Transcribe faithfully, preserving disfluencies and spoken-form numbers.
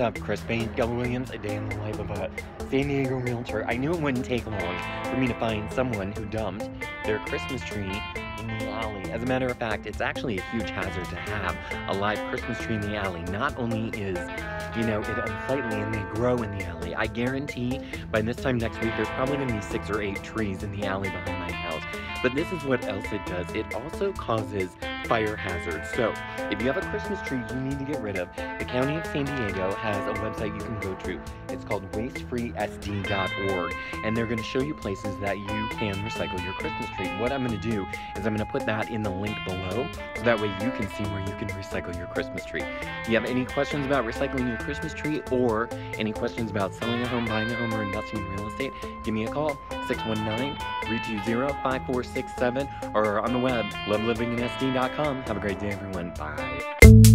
What's up, Chris Spade, Keller Williams, a day in the life of a San Diego realtor. I knew it wouldn't take long for me to find someone who dumped their Christmas tree in the alley. As a matter of fact, it's actually a huge hazard to have a live Christmas tree in the alley. Not only is, you know, it unsightly and they grow in the alley. I guarantee by this time next week, there's probably going to be six or eight trees in the alley behind my house. But this is what else it does. It also causes fire hazards. So if you have a Christmas tree you need to get rid of, the County of San Diego has a website you can go to. It's called Waste Free S D dot org, and they're going to show you places that you can recycle your Christmas tree. What I'm going to do is I'm going to put that in the link below, so that way you can see where you can recycle your Christmas tree. If you have any questions about recycling your Christmas tree or any questions about selling a home, buying a home, or investing in real estate, give me a call, six one nine, three two zero, five four six seven, or on the web, love living in S D dot com. Have a great day, everyone. Bye.